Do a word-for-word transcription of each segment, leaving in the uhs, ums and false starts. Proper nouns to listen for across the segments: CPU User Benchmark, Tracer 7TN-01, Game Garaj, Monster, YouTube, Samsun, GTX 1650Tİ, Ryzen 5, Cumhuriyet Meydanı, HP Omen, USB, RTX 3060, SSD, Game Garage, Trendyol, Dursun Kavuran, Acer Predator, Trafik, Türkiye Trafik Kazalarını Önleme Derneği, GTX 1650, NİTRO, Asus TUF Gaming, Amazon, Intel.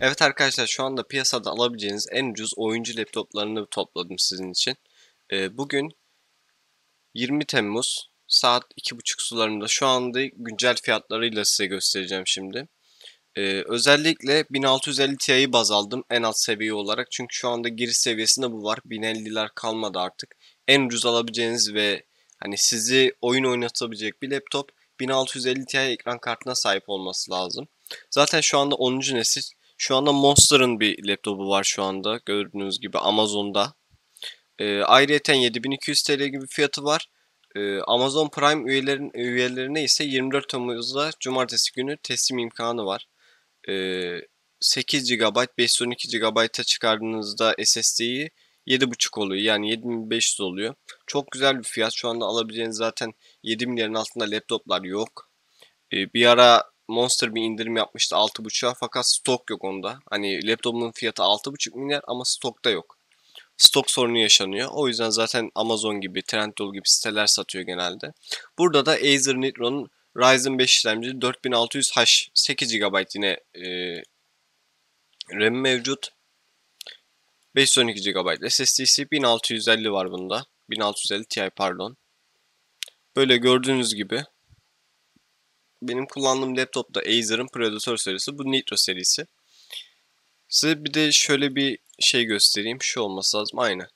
Evet arkadaşlar, şu anda piyasada alabileceğiniz en ucuz oyuncu laptoplarını topladım sizin için. Bugün yirmi Temmuz saat iki buçuk sularında şu anda güncel fiyatlarıyla size göstereceğim şimdi. Ee, özellikle bin altı yüz elli Ti'yi baz aldım en alt seviye olarak, çünkü şu anda giriş seviyesinde bu var. bin elliler kalmadı artık. En ucuz alabileceğiniz ve hani sizi oyun oynatabilecek bir laptop bin altı yüz elli Ti ekran kartına sahip olması lazım. Zaten şu anda onuncu nesil. Şu anda Monster'ın bir laptopu var şu anda, gördüğünüz gibi Amazon'da. Ee, ayrıca yedi bin iki yüz TL gibi fiyatı var. Amazon Prime üyelerin, üyelerine ise yirmi dört Temmuz'da cumartesi günü teslim imkanı var. sekiz gigabayt beş yüz on iki gigabayta çıkardığınızda S S D'yi yedi buçuk oluyor, yani yedi bin beş yüz oluyor. Çok güzel bir fiyat. Şu anda alabileceğiniz zaten yedi milyarın altında laptoplar yok. Bir ara Monster bir indirim yapmıştı altı buçuğa, fakat stok yok onda. Hani laptopunun fiyatı altı buçuk milyar ama stokta yok. Stok sorunu yaşanıyor. O yüzden zaten Amazon gibi, Trendyol gibi siteler satıyor genelde. Burada da Acer Nitro'nun Ryzen beş işlemci dört bin altı yüz H sekiz gigabayt yine e, RAM mevcut. beş yüz on iki gigabayt S S D'si bin altı yüz elli var bunda. bin altı yüz elli Ti pardon. Böyle gördüğünüz gibi benim kullandığım laptopta Acer'ın Predator serisi, bu Nitro serisi. Size bir de şöyle bir şey göstereyim. Şu olması lazım. Aynı.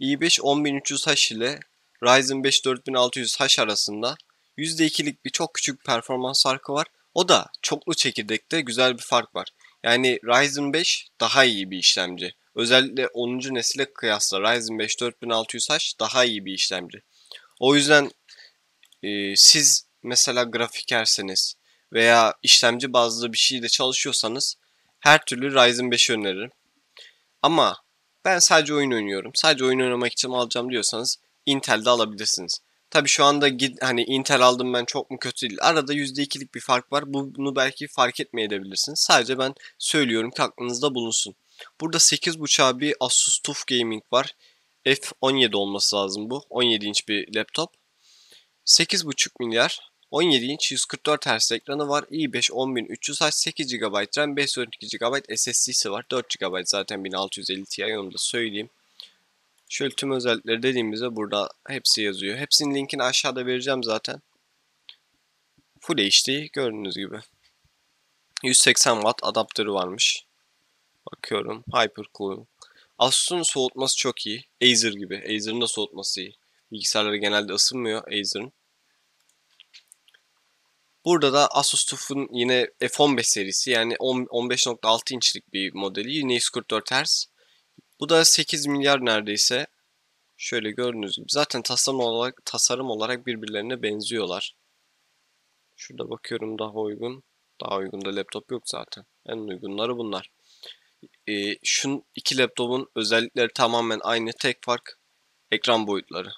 i beş on bin üç yüz H ile Ryzen beş dört bin altı yüz H arasında yüzde ikilik bir çok küçük bir performans farkı var. O da çoklu çekirdekte güzel bir fark var. Yani Ryzen beş daha iyi bir işlemci. Özellikle onuncu nesile kıyasla Ryzen beş dört bin altı yüz H daha iyi bir işlemci. O yüzden e, siz mesela grafikerseniz veya işlemci bazlı bir şeyle çalışıyorsanız her türlü Ryzen beşi öneririm. Ama ben sadece oyun oynuyorum, sadece oyun oynamak için alacağım diyorsanız Intel'de alabilirsiniz. Tabi şu anda git, hani Intel aldım ben, çok mu kötü değil. Arada yüzde ikilik bir fark var. Bunu belki fark etmeyebilirsiniz. Sadece ben söylüyorum ki aklınızda bulunsun. Burada sekiz buçuğa bir Asus TUF Gaming var. F on yedi olması lazım bu. on yedi inç bir laptop. sekiz buçuk milyar. on yedi inç yüz kırk dört hertz ekranı var. i beş on bin üç yüz H sekiz gigabayt RAM, beş yüz on iki gigabayt S S D'si var. dört gigabayt zaten bin altı yüz elli Ti, onu da söyleyeyim. Şöyle tüm özellikleri dediğimizde burada hepsi yazıyor. Hepsinin linkini aşağıda vereceğim zaten. Full H D gördüğünüz gibi. yüz seksen watt adaptörü varmış. Bakıyorum. Hypercooling. Asus'un soğutması çok iyi. Acer gibi. Acer'ın da soğutması iyi. Bilgisayarları genelde ısınmıyor Acer'ın. Burada da Asus TUF'un yine F on beş serisi, yani on beş nokta altı inçlik bir modeli, yine yüz kırk dört hertz. Bu da sekiz milyar neredeyse. Şöyle gördüğünüz gibi zaten tasarım olarak, tasarım olarak birbirlerine benziyorlar. Şurada bakıyorum daha uygun. Daha uygun da laptop yok zaten. En uygunları bunlar. E, şu iki laptopun özellikleri tamamen aynı, tek fark ekran boyutları.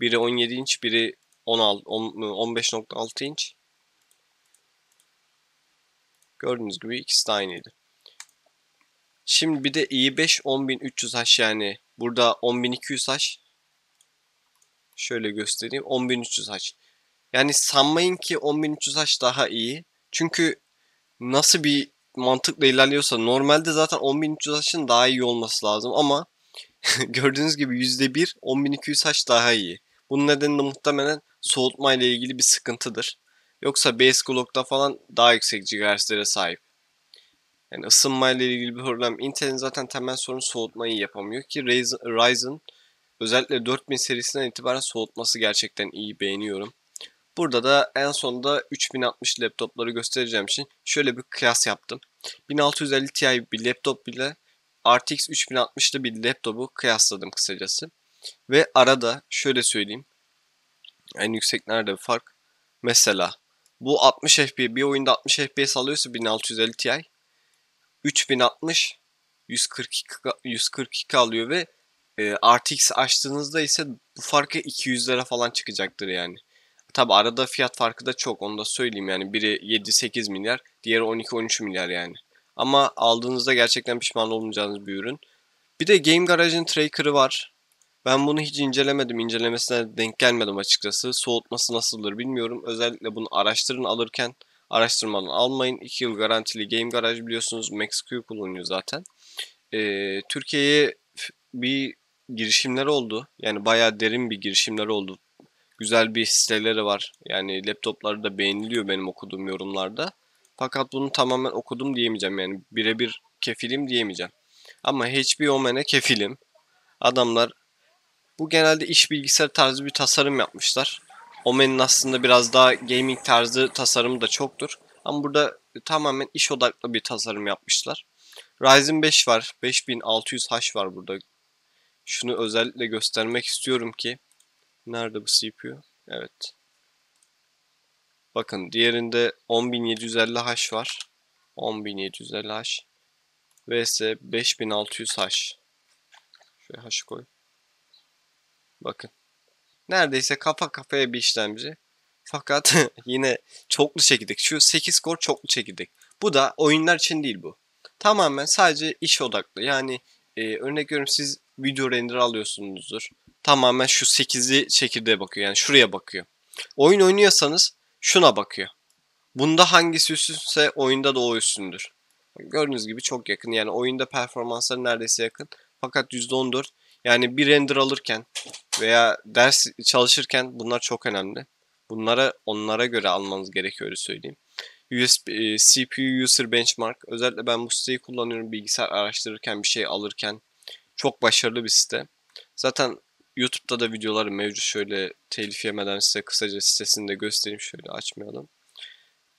Biri on yedi inç, biri on beş nokta altı inç. Gördüğünüz gibi ikisi de aynıydı. Şimdi bir de i beş on bin üç yüz H, yani burada on bin iki yüz H. Şöyle göstereyim. on bin üç yüz H. Yani sanmayın ki on bin üç yüz H daha iyi. Çünkü nasıl bir mantıkla ilerliyorsa, normalde zaten on bin üç yüz H'ın daha iyi olması lazım ama gördüğünüz gibi yüzde bir on bin iki yüz H daha iyi. Bunun nedeni de muhtemelen soğutma ile ilgili bir sıkıntıdır. Yoksa base clock'ta falan daha yüksek gigahertz'lere sahip. Yani ısınmayla ilgili bir problem. Intel'in zaten temel sorunu soğutmayı yapamıyor ki Ryzen özellikle dört bin serisinden itibaren soğutması gerçekten iyi, beğeniyorum. Burada da en sonunda üç bin altmış laptopları göstereceğim için şöyle bir kıyas yaptım. bin altı yüz elli Ti bir laptop bile R T X üç bin altmışlı bir laptopu kıyasladım kısacası. Ve arada şöyle söyleyeyim. En yüksek nerede bir fark? Mesela bu altmış F P S, bir oyunda altmış F P S alıyorsa bin altı yüz elli Ti, üç bin altmış yüz kırk iki alıyor ve e, R T X açtığınızda ise bu farkı iki yüzlere falan çıkacaktır yani. Tabi arada fiyat farkı da çok, onu da söyleyeyim yani, biri yedi sekiz milyar, diğeri on iki on üç milyar yani. Ama aldığınızda gerçekten pişman olmayacağınız bir ürün. Bir de Game Garage'ın tracker'ı var. Ben bunu hiç incelemedim. İncelemesine denk gelmedim açıkçası. Soğutması nasıldır bilmiyorum. Özellikle bunu araştırın alırken. Araştırmadan almayın. iki yıl garantili Game Garage biliyorsunuz. Max Q kullanıyor zaten. Ee, Türkiye'ye bir girişimler oldu. Yani bayağı derin bir girişimler oldu. Güzel bir siteleri var. Yani laptopları da beğeniliyor benim okuduğum yorumlarda. Fakat bunu tamamen okudum diyemeyeceğim. Yani birebir kefilim diyemeyeceğim. Ama H P Omen'e kefilim. Adamlar bu genelde iş bilgisayar tarzı bir tasarım yapmışlar. Omen'in aslında biraz daha gaming tarzı tasarımı da çoktur. Ama burada tamamen iş odaklı bir tasarım yapmışlar. Ryzen beş var. beş bin altı yüz H var burada. Şunu özellikle göstermek istiyorum ki. Nerede bu C P U? Evet. Bakın diğerinde on bin yedi yüz elli H var. on bin yedi yüz elli H. vs beş bin altı yüz H. Şöyle H'ı koy. Bakın. Neredeyse kafa kafaya bir işlemci. Fakat yine çoklu çekirdek. Şu sekiz core çoklu çekirdek. Bu da oyunlar için değil bu. Tamamen sadece iş odaklı. Yani e, örnek veriyorum siz video render alıyorsunuzdur. Tamamen şu sekizli çekirdeğe bakıyor. Yani şuraya bakıyor. Oyun oynuyorsanız şuna bakıyor. Bunda hangisi üstünse oyunda da o üstündür. Gördüğünüz gibi çok yakın. Yani oyunda performansları neredeyse yakın. Fakat yüzde on dört. Yani bir render alırken veya ders çalışırken bunlar çok önemli. Bunlara onlara göre almanız gerekiyor öyle söyleyeyim. U S B, e, C P U User Benchmark. Özellikle ben bu siteyi kullanıyorum bilgisayar araştırırken bir şey alırken. Çok başarılı bir site. Zaten YouTube'da da videoları mevcut. Şöyle telif yemeden size kısaca sitesini de göstereyim. Şöyle açmayalım.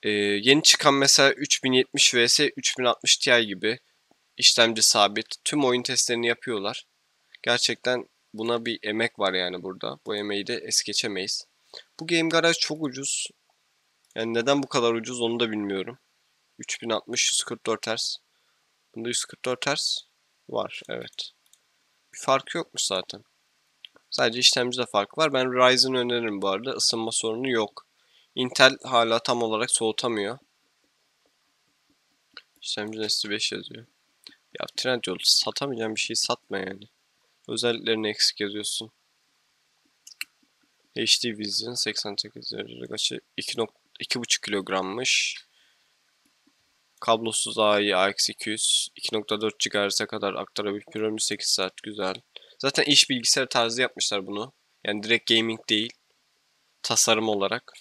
Ee, yeni çıkan mesela üç bin yetmiş vs üç bin altmış Ti gibi işlemci sabit. Tüm oyun testlerini yapıyorlar. Gerçekten buna bir emek var yani burada. Bu emeği de es geçemeyiz. Bu Game Garage çok ucuz. Yani neden bu kadar ucuz onu da bilmiyorum. üç bin altmış yüz kırk dört hertz. Bunda yüz kırk dört hertz var. Evet. Bir fark yokmuş zaten. Sadece işlemcide fark var. Ben Ryzen öneririm bu arada. Isınma sorunu yok. Intel hala tam olarak soğutamıyor. İşlemci nesli beş yazıyor. Ya Trendyol satamayacağım bir şeyi satma yani. Özelliklerini eksik yazıyorsun. H D Vision seksen sekiz derecelik açı iki buçuk kilogrammış. Kablosuz A I A X iki yüz iki nokta dört gigahertz'e kadar aktarabiliyorum. sekiz saat güzel. Zaten iş bilgisayar tarzı yapmışlar bunu. Yani direkt gaming değil. Tasarım olarak.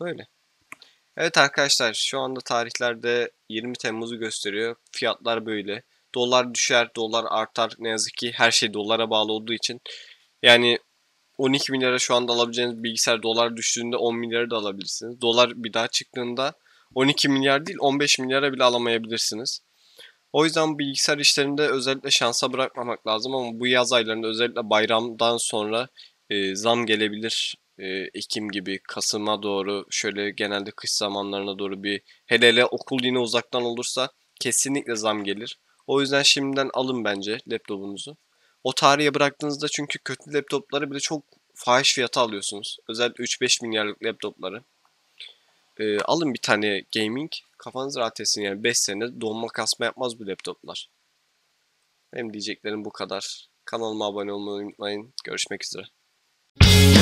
Böyle. Evet arkadaşlar şu anda tarihlerde yirmi Temmuz'u gösteriyor. Fiyatlar böyle. Dolar düşer, dolar artar. Ne yazık ki her şey dolara bağlı olduğu için. Yani on iki bin lira şu anda alabileceğiniz bilgisayar dolar düştüğünde on milyarı da alabilirsiniz. Dolar bir daha çıktığında on iki milyar değil on beş milyara bile alamayabilirsiniz. O yüzden bilgisayar işlerinde özellikle şansa bırakmamak lazım ama bu yaz aylarında özellikle bayramdan sonra e, zam gelebilir. E, Ekim gibi Kasım'a doğru şöyle genelde kış zamanlarına doğru bir hele hele okul yine uzaktan olursa kesinlikle zam gelir. O yüzden şimdiden alın bence laptopunuzu. O tarihe bıraktığınızda çünkü kötü laptopları bile çok fahiş fiyata alıyorsunuz. Özellikle üç beş milyarlık laptopları. E, alın bir tane gaming. Kafanız rahat etsin yani beş sene donma kasma yapmaz bu laptoplar. Benim diyeceklerim bu kadar. Kanalıma abone olmayı unutmayın. Görüşmek üzere.